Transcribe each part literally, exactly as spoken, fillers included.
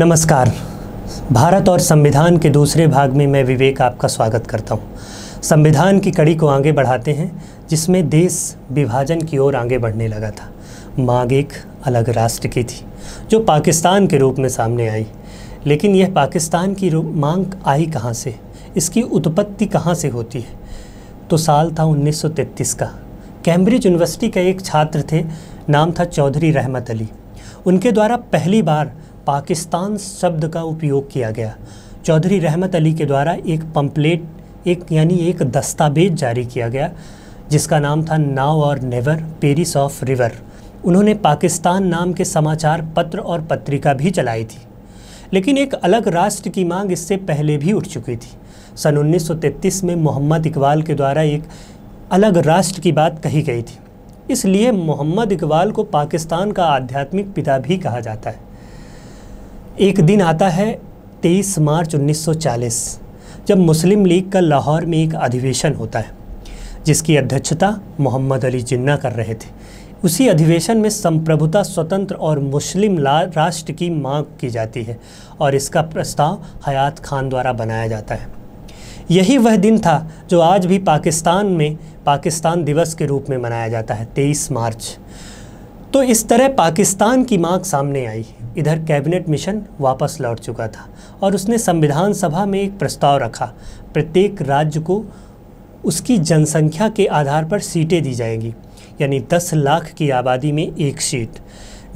नमस्कार। भारत और संविधान के दूसरे भाग में मैं विवेक आपका स्वागत करता हूं। संविधान की कड़ी को आगे बढ़ाते हैं जिसमें देश विभाजन की ओर आगे बढ़ने लगा था। मांग एक अलग राष्ट्र की थी जो पाकिस्तान के रूप में सामने आई, लेकिन यह पाकिस्तान की मांग आई कहां से, इसकी उत्पत्ति कहां से होती है? तो साल था उन्नीस सौ तैंतीस का। कैम्ब्रिज यूनिवर्सिटी के एक छात्र थे, नाम था चौधरी रहमत अली। उनके द्वारा पहली बार पाकिस्तान शब्द का उपयोग किया गया। चौधरी रहमत अली के द्वारा एक पम्पलेट एक यानी एक दस्तावेज जारी किया गया जिसका नाम था नाउ और नेवर पेरिस ऑफ रिवर। उन्होंने पाकिस्तान नाम के समाचार पत्र और पत्रिका भी चलाई थी, लेकिन एक अलग राष्ट्र की मांग इससे पहले भी उठ चुकी थी। सन उन्नीस सौ तैंतीस में मोहम्मद इकबाल के द्वारा एक अलग राष्ट्र की बात कही गई थी, इसलिए मोहम्मद इकबाल को पाकिस्तान का आध्यात्मिक पिता भी कहा जाता है। एक दिन आता है तेईस मार्च उन्नीस सौ चालीस, जब मुस्लिम लीग का लाहौर में एक अधिवेशन होता है जिसकी अध्यक्षता मोहम्मद अली जिन्ना कर रहे थे। उसी अधिवेशन में संप्रभुता, स्वतंत्र और मुस्लिम राष्ट्र की मांग की जाती है और इसका प्रस्ताव हयात खान द्वारा बनाया जाता है। यही वह दिन था जो आज भी पाकिस्तान में पाकिस्तान दिवस के रूप में मनाया जाता है, तेईस मार्च। तो इस तरह पाकिस्तान की मांग सामने आई। इधर कैबिनेट मिशन वापस लौट चुका था और उसने संविधान सभा में एक प्रस्ताव रखा, प्रत्येक राज्य को उसकी जनसंख्या के आधार पर सीटें दी जाएंगी, यानी दस लाख की आबादी में एक सीट,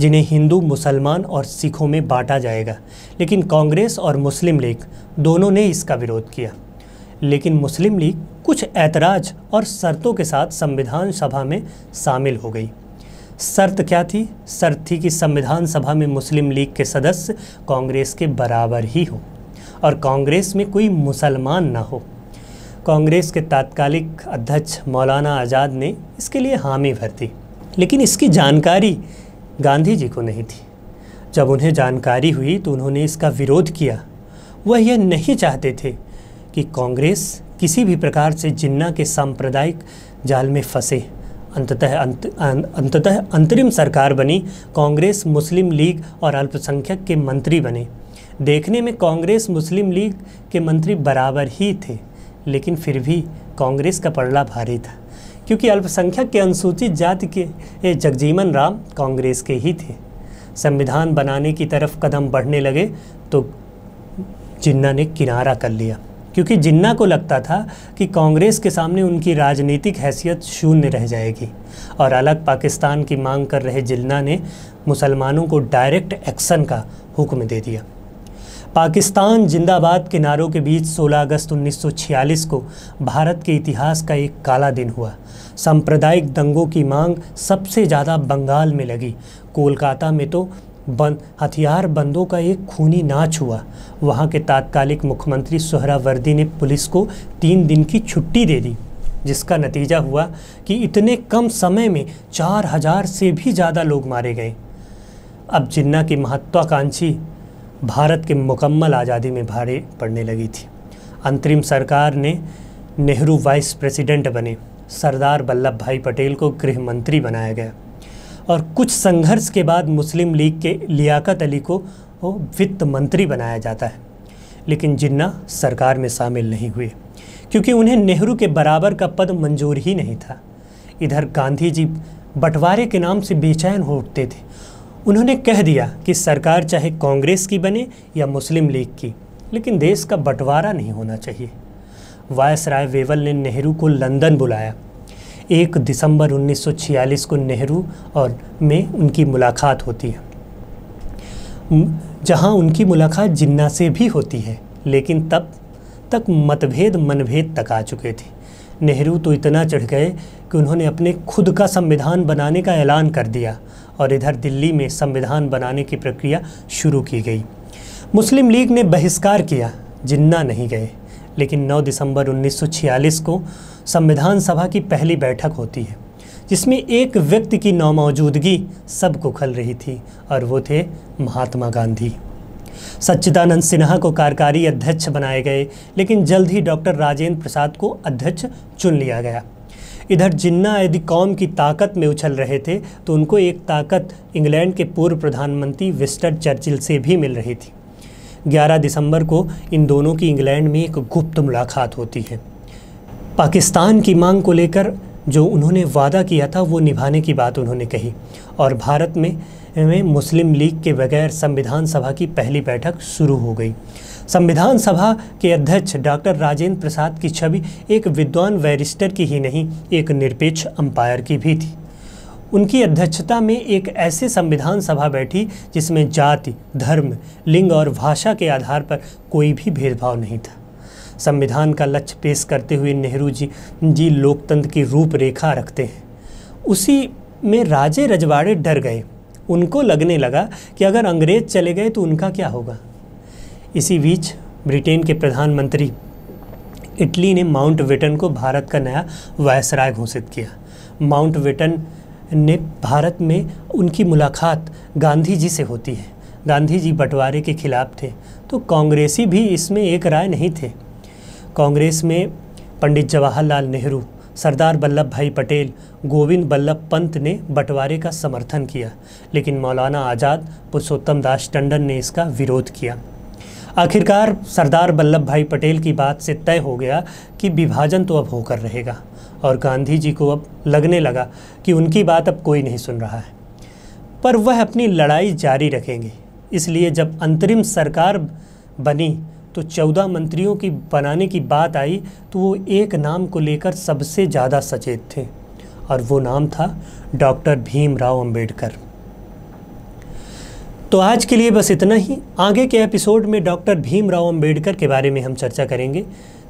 जिन्हें हिंदू, मुसलमान और सिखों में बांटा जाएगा। लेकिन कांग्रेस और मुस्लिम लीग दोनों ने इसका विरोध किया, लेकिन मुस्लिम लीग कुछ ऐतराज़ और शर्तों के साथ संविधान सभा में शामिल हो गई। शर्त क्या थी? शर्त थी कि संविधान सभा में मुस्लिम लीग के सदस्य कांग्रेस के बराबर ही हो और कांग्रेस में कोई मुसलमान ना हो। कांग्रेस के तात्कालिक अध्यक्ष मौलाना आज़ाद ने इसके लिए हामी भर दी, लेकिन इसकी जानकारी गांधी जी को नहीं थी। जब उन्हें जानकारी हुई तो उन्होंने इसका विरोध किया। वह यह नहीं चाहते थे कि कांग्रेस किसी भी प्रकार से जिन्ना के सांप्रदायिक जाल में फंसे। अंततः अंत, अंततः अंतरिम सरकार बनी, कांग्रेस, मुस्लिम लीग और अल्पसंख्यक के मंत्री बने। देखने में कांग्रेस, मुस्लिम लीग के मंत्री बराबर ही थे, लेकिन फिर भी कांग्रेस का पलड़ा भारी था क्योंकि अल्पसंख्यक के अनुसूचित जाति के जगजीवन राम कांग्रेस के ही थे। संविधान बनाने की तरफ कदम बढ़ने लगे तो जिन्ना ने किनारा कर लिया, क्योंकि जिन्ना को लगता था कि कांग्रेस के सामने उनकी राजनीतिक हैसियत शून्य रह जाएगी। और अलग पाकिस्तान की मांग कर रहे जिन्ना ने मुसलमानों को डायरेक्ट एक्शन का हुक्म दे दिया। पाकिस्तान जिंदाबाद के नारों के बीच सोलह अगस्त उन्नीस सौ छियालीस को भारत के इतिहास का एक काला दिन हुआ। सांप्रदायिक दंगों की मांग सबसे ज़्यादा बंगाल में लगी। कोलकाता में तो बंद हथियार बंदों का एक खूनी नाच हुआ। वहाँ के तात्कालिक मुख्यमंत्री सुहरावर्दी ने पुलिस को तीन दिन की छुट्टी दे दी, जिसका नतीजा हुआ कि इतने कम समय में चार हज़ार से भी ज़्यादा लोग मारे गए। अब जिन्ना की महत्वाकांक्षी भारत के मुकम्मल आज़ादी में भारी पड़ने लगी थी। अंतरिम सरकार ने नेहरू वाइस प्रेसिडेंट बने, सरदार वल्लभ भाई पटेल को गृह मंत्री बनाया गया और कुछ संघर्ष के बाद मुस्लिम लीग के लियाकत अली को वित्त मंत्री बनाया जाता है। लेकिन जिन्ना सरकार में शामिल नहीं हुए क्योंकि उन्हें नेहरू के बराबर का पद मंजूर ही नहीं था। इधर गांधी जी बंटवारे के नाम से बेचैन हो उठते थे। उन्होंने कह दिया कि सरकार चाहे कांग्रेस की बने या मुस्लिम लीग की, लेकिन देश का बंटवारा नहीं होना चाहिए। वायस राय वेवल ने नेहरू को लंदन बुलाया। एक दिसंबर उन्नीस सौ छियालीस को नेहरू और में उनकी मुलाकात होती है, जहां उनकी मुलाकात जिन्ना से भी होती है, लेकिन तब तक मतभेद मनभेद तक आ चुके थे। नेहरू तो इतना चढ़ गए कि उन्होंने अपने खुद का संविधान बनाने का ऐलान कर दिया और इधर दिल्ली में संविधान बनाने की प्रक्रिया शुरू की गई। मुस्लिम लीग ने बहिष्कार किया, जिन्ना नहीं गए, लेकिन नौ दिसंबर उन्नीस सौ छियालीस को संविधान सभा की पहली बैठक होती है जिसमें एक व्यक्ति की नामौजूदगी सबको खल रही थी और वो थे महात्मा गांधी। सच्चिदानंद सिन्हा को कार्यकारी अध्यक्ष बनाए गए, लेकिन जल्द ही डॉक्टर राजेंद्र प्रसाद को अध्यक्ष चुन लिया गया। इधर जिन्ना यदि कौम की ताकत में उछल रहे थे तो उनको एक ताकत इंग्लैंड के पूर्व प्रधानमंत्री विस्टर चर्चिल से भी मिल रही थी। ग्यारह दिसंबर को इन दोनों की इंग्लैंड में एक गुप्त मुलाकात होती है। पाकिस्तान की मांग को लेकर जो उन्होंने वादा किया था वो निभाने की बात उन्होंने कही और भारत में, में मुस्लिम लीग के बगैर संविधान सभा की पहली बैठक शुरू हो गई। संविधान सभा के अध्यक्ष डॉक्टर राजेंद्र प्रसाद की छवि एक विद्वान बैरिस्टर की ही नहीं, एक निरपेक्ष अंपायर की भी थी। उनकी अध्यक्षता में एक ऐसे संविधान सभा बैठी जिसमें जाति, धर्म, लिंग और भाषा के आधार पर कोई भी भेदभाव नहीं था। संविधान का लक्ष्य पेश करते हुए नेहरू जी जी लोकतंत्र की रूपरेखा रखते हैं। उसी में राजे रजवाड़े डर गए। उनको लगने लगा कि अगर अंग्रेज चले गए तो उनका क्या होगा। इसी बीच ब्रिटेन के प्रधानमंत्री इटली ने माउंट बेटन को भारत का नया वायसराय घोषित किया। माउंट बेटन ने भारत में उनकी मुलाकात गांधी जी से होती है। गांधी जी बंटवारे के खिलाफ थे तो कांग्रेसी भी इसमें एक राय नहीं थे। कांग्रेस में पंडित जवाहरलाल नेहरू, सरदार वल्लभ भाई पटेल, गोविंद बल्लभ पंत ने बंटवारे का समर्थन किया, लेकिन मौलाना आज़ाद, पुरुषोत्तम दास टंडन ने इसका विरोध किया। आखिरकार सरदार वल्लभ भाई पटेल की बात से तय हो गया कि विभाजन तो अब होकर रहेगा और गांधी जी को अब लगने लगा कि उनकी बात अब कोई नहीं सुन रहा है, पर वह अपनी लड़ाई जारी रखेंगे। इसलिए जब अंतरिम सरकार बनी तो चौदह मंत्रियों की बनाने की बात आई तो वो एक नाम को लेकर सबसे ज़्यादा सचेत थे और वो नाम था डॉक्टर भीमराव अंबेडकर। तो आज के लिए बस इतना ही। आगे के एपिसोड में डॉक्टर भीमराव अंबेडकर के बारे में हम चर्चा करेंगे।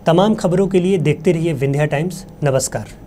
तमाम खबरों के लिए देखते रहिए विंध्या टाइम्स। नमस्कार।